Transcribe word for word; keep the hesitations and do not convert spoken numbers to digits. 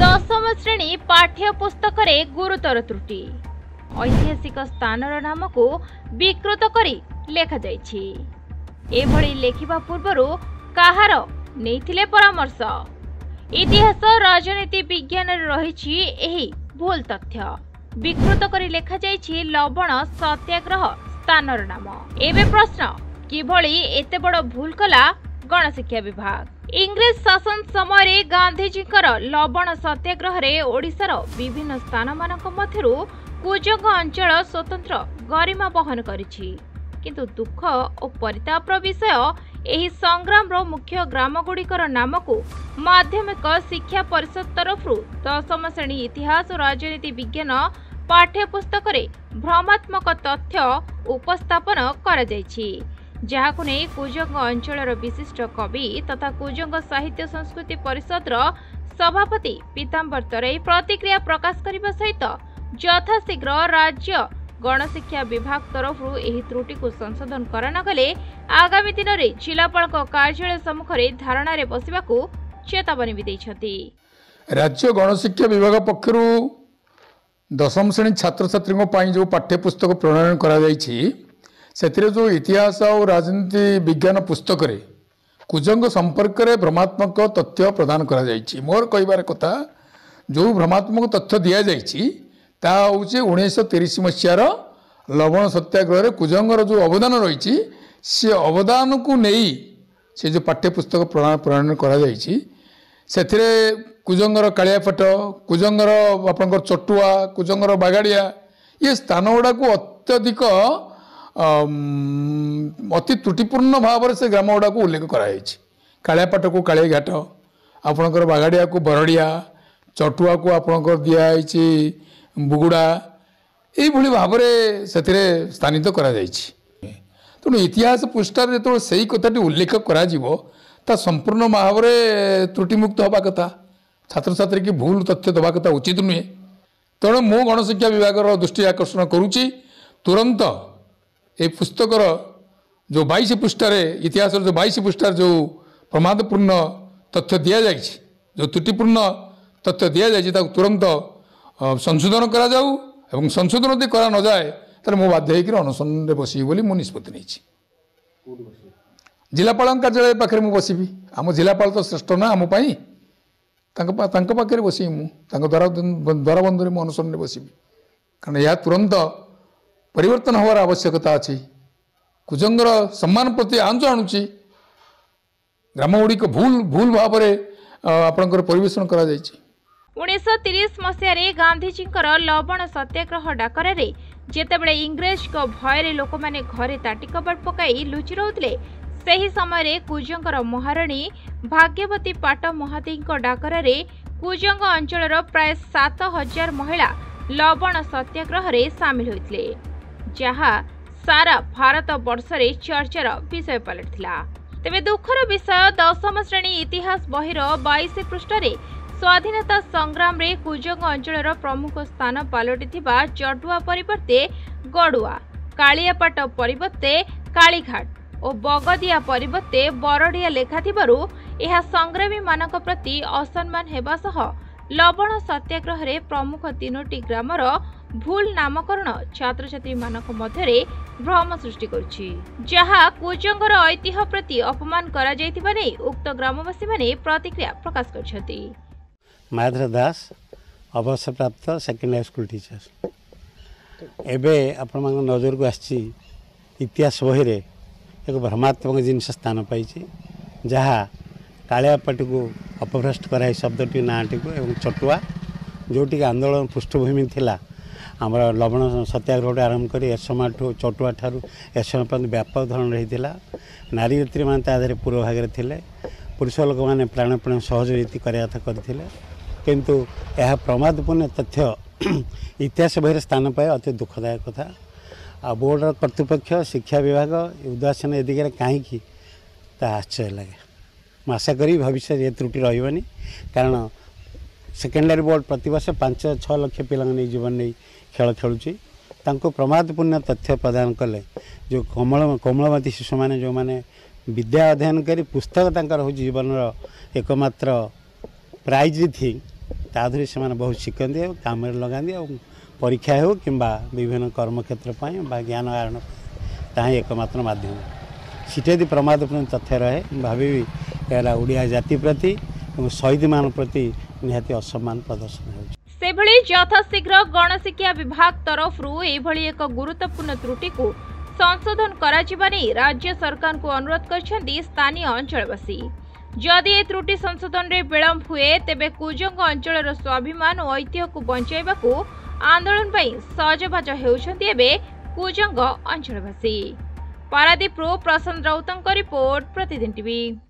दशम श्रेणी पाठ्य पुस्तक रे गुरुतर त्रुटि ऐतिहासिक स्थानर नाम को विकृत करी लेखा जायछि। एभळी लेखिबा पूर्वरो काहार नेथिले परामर्श। इतिहास राजनीति विज्ञान रहिछि एही भूल तथ्य। विकृत करी लेखा जायछि लवण सत्याग्रह स्थानर नाम। एबे प्रश्न किभळी एते बड़ भूल कला गणशिक्षा विभाग। इंग्रेज शासन समय गांधीजी लवण सत्याग्रह ओडिशार विभिन्न स्थान मानक मध्यरु कुजंग अंचल स्वतंत्र गरिमा बहन करिछि। किंतु दुख और परिताप विषय एही संग्राम रो मुख्य ग्राम गुड़िकर नाम को माध्यमिक शिक्षा परिषद तरफ दशम श्रेणी इतिहास और राजनीति विज्ञान पाठ्यपुस्तक भ्रमात्मक तथ्य उपस्थापन करा जायछि। जहाक नहीं कुजंग अंचल विशिष्ट कवि तथा कुजंग साहित्य संस्कृति परिषद सभापति पीताम्बर तरई प्रतिक्रिया प्रकाश करने सहित यथाशीघ्र राज्य गणशिक्षा विभाग तरफ यह त्रुटि को संशोधन करनगले आगामी दिन में जिलापाल कार्यालय सम्मुख धारणा बसवा चेतावनी भी देछथि। राज्य गणशिक्षा विभाग पक्षर दशम श्रेणी छात्र छात्री जो पाठ्यपुस्तक प्रणयन करा जायछि सेतिरे जो इतिहास और राजनीति विज्ञान पुस्तक रे कुजंग संपर्क रे भ्रमात्मक तथ्य प्रदान करा जायछि। मोर कहिबार कथा जो भ्रमात्मक तथ्य दिया जायछि ता होउचे उन्नीस सौ तीस मसीहार लवण सत्याग्रह रे कुजंगर जो अवदान रहिछि से अवदान को नेई से जो पाठ्यपुस्तक प्रणयन करा जायछि सेतिरे कुजंगर कालियापट कुजंगर आपनकर चटुआ कुजंगर बागाड़िया ये स्थान गुड़ा को अत्यधिक अति त्रुटिपूर्ण भाव से ग्राम गुड़ा को उल्लेख कराई। कालियापट को काली घाट आपणकर बागाड़िया को बरड़िया चटुआ को आपणकर दियाई बुगुड़ा ये भाव से स्थानित करा जायछि। तेणु इतिहास पृष्ठार जो सही कथाटी उल्लेख कर संपूर्ण भाव में त्रुटिमुक्त हवा कथा छात्र छात्री की भूल तथ्य दवा कथा उचित नुहे। तेणु मु गणशिक्षा विभाग दृष्टि आकर्षण करुच्ची तुरंत ए पुस्तकर जो बाईस पृष्ठार इतिहास जो बाईस पृष्ठार जो प्रमादपूर्ण तथ्य दि जा जो त्रुटिपूर्ण तथ्य दि जा तुरंत संशोधन करा जाऊ एवं संशोधन यदि करा न जाए तो मुझे बाध्य होकर अनशन में बसबी बोली मुझे निष्पत्ति नहीं। जिलापाल कार्यालय पाखे मुझे बसबी आम जिलापाल तो श्रेष्ठ ना आम पाखे बसबी मुझे द्वारा द्वारबंधु में अनशन में बसबी कारण यह तुरंत परिवर्तन होवार आवश्यकता अच्छी। कुजंगर सम्मान प्रति आंच आणुची ग्राम गुड़िक भूल भूल भाव आपणकर परिवेषण करा जायछि। उन्नीस सौ तीस मसीह गांधीजी लवण सत्याग्रह डाकर जेतेबेले इंग्रेज को भय लोक मैंने घरे ताटी कबाट पकाई लुचि रहुतले सही समय कुजंगर महाराणी भाग्यवती पाट महादेवी डाकर कुजंग अंचल प्राय सात हजार महिला लवण सत्याग्रह सामिल होइतले जहा सारा भारत बर्षरे चर्चार विषय पलटिला। तेबे दुखर विषय दशम श्रेणी इतिहास बहिर बाईस पृष्ठरे स्वाधीनता संग्राम रे कुजंग अंचल प्रमुख स्थान पलटि चटुआ परिवर्ते गडुआ कालियापट परिवर्ते कालीघाट और बगदिया परिवर्ते बरडिया लेखा थिबारु एहा संग्रामी मानक प्रति असम्मान हेबा सह लवण सत्याग्रह रे प्रमुख तीनोटी ग्रामर भूल नामकरण छात्र छात्री मानक मध्यरे भ्रम सृष्टि करछि जहा कुजंगर ऐतिह्य प्रति अपमान करा जायतिबा नै उक्त ग्रामवासी माने प्रतिक्रिया प्रकाश करछथि। माधुर दास अवसरप्राप्त सेकेंडरी स्कूल टीचर एबे आपण मन नजर को आछि इतिहास बहि रे एक भ्रमात्मक जिनस स्थान पाइछि जहा कालियापट को अपभ्रष्ट कराए शब्दी नाटी को एवं चटुआ जोटि आंदोलन पृष्ठभूमि थिला आम लवण सत्याग्रह आरंभ कर एसमा ठू चटुआ ठारू एसमा पर्यटन व्यापक धरण रही नारी नेत्री मैंने तादेह पूर्व भागे थे पुरुष लोक मैंने प्राणपण सहयोगी करा कथा करते किंतु यह प्रमादपूर्ण तथ्य इतिहास बहिरे स्थान पाए अति दुखदायक कथा। आ बोर्डर कर्तृपक्ष शिक्षा विभाग उदासीन ए दिगरे कहीं आश्चर्य लगे। मु आशा करी भविष्य ये त्रुटि रही कारण सेकेंडरी बोर्ड प्रत वर्ष पांच छः लक्ष पिला जीवन नहीं खेल खेलुची प्रमादपूर्ण तथ्य प्रदान कले जो कोमल कोमलमती शिशु मैंने जो मैंने विद्या अध्ययन करी पुस्तक जीवन एकमात्र प्राइज थी ताधर से बहुत शिखती काम लगाती परीक्षा हो कि विभिन्न कर्म क्षेत्र ज्ञान आहरण ताही एकमात्र मध्यम सीट यदि प्रमादपूर्ण तथ्य रहे भावी ओडिया जाति प्रति शहीद मान प्रति निहाती असम्मान प्रदर्शन हो। सेभली यथाशीघ्र गणशिक्षा विभाग तरफ एक गुरुत्वपूर्ण त्रुटि को संशोधन करा जिबा नै राज्य सरकार को अनुरोध करछन्ती स्थानीय अंचलवासी। जदि ए त्रुटि संशोधन रे विलंब हुए तेबे कुजंग अंचलर स्वाभिमान और ऐतिह्य को बंचाइबाकू आंदोलन पई सहजभाज हेउछन्ती एबे कुजंग अंचलवासी। पारादीप रो प्रशांत राउतंक रिपोर्ट प्रतिदिन टीवी।